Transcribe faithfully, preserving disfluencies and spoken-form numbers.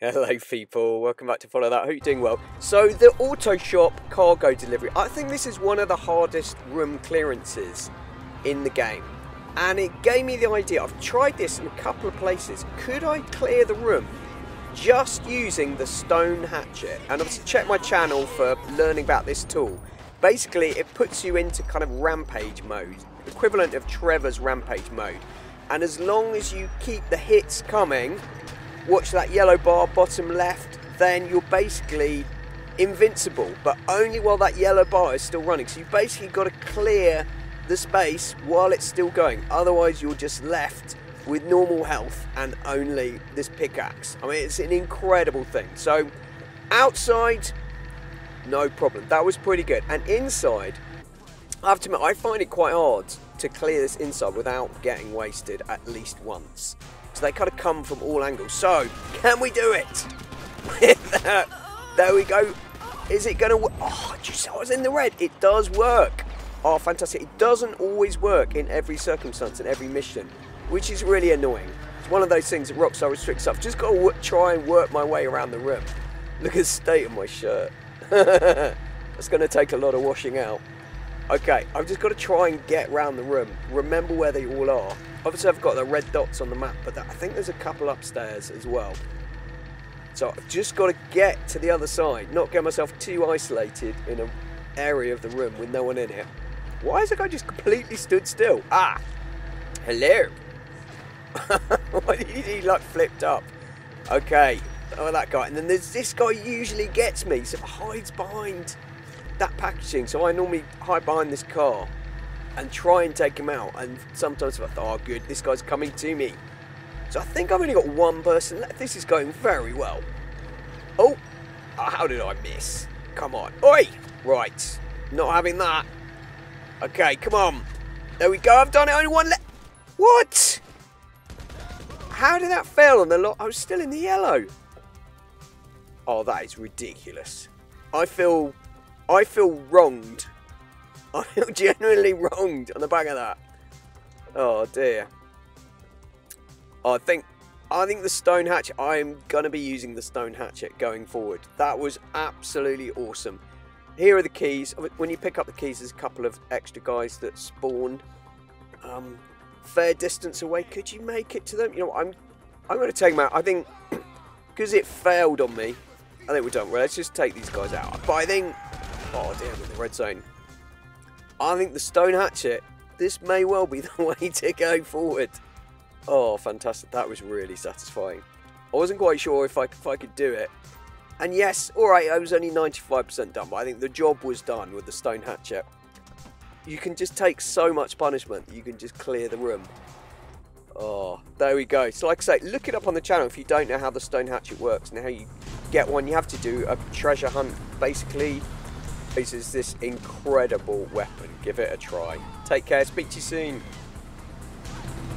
Hello people, welcome back to Follow That. I hope you're doing well. So the auto shop cargo delivery, I think this is one of the hardest room clearances in the game. And it gave me the idea, I've tried this in a couple of places, could I clear the room just using the stone hatchet? And obviously check my channel for learning about this tool. Basically it puts you into kind of rampage mode, equivalent of Trevor's rampage mode. And as long as you keep the hits coming, watch that yellow bar bottom left, then you're basically invincible, but only while that yellow bar is still running. So you basically got to clear the space while it's still going, otherwise you're just left with normal health and only this pickaxe. I mean, it's an incredible thing. So outside, no problem, that was pretty good. And inside, I have to admit, I find it quite hard to clear this inside without getting wasted at least once. So they kind of come from all angles. So, can we do it? There we go. Is it going to work? Oh, did you see I was in the red? It does work. Oh, fantastic. It doesn't always work in every circumstance, in every mission, which is really annoying. It's one of those things that Rockstar restricts up. Just got to try and work my way around the room. Look at the state of my shirt. That's going to take a lot of washing out. Okay, I've just got to try and get around the room. Remember where they all are. Obviously, I've got the red dots on the map, but I think there's a couple upstairs as well. So I've just got to get to the other side, not get myself too isolated in an area of the room with no one in it. Why is the guy just completely stood still? Ah, hello. Why did he like flipped up? Okay, oh that guy. And then there's this guy usually gets me, so hides behind that packaging. So I normally hide behind this car and try and take him out, and sometimes I thought, oh good, this guy's coming to me. So I think I've only got one person left. This is going very well. Oh, how did I miss? Come on. Oi! Right, not having that. Okay, come on. There we go, I've done it, only one left. What? How did that fail on the lot? I was still in the yellow. Oh, that is ridiculous. I feel, I feel wronged. I feel genuinely wronged on the back of that. Oh dear. I think I think the stone hatchet, I'm gonna be using the stone hatchet going forward. That was absolutely awesome. Here are the keys. When you pick up the keys, there's a couple of extra guys that spawn um, fair distance away. Could you make it to them? You know what, I'm I'm gonna take them out. I think because it failed on me, I think we're done. Well, let's just take these guys out. But I think, oh damn, in the red zone. I think the stone hatchet, this may well be the way to go forward. Oh, fantastic. That was really satisfying. I wasn't quite sure if I, if I could do it. And yes, all right, I was only ninety-five percent done, but I think the job was done with the stone hatchet. You can just take so much punishment. You can just clear the room. Oh, there we go. So like I say, look it up on the channel if you don't know how the stone hatchet works and how you get one. You have to do a treasure hunt, basically. This is this incredible weapon. Give it a try. Take care. Speak to you soon.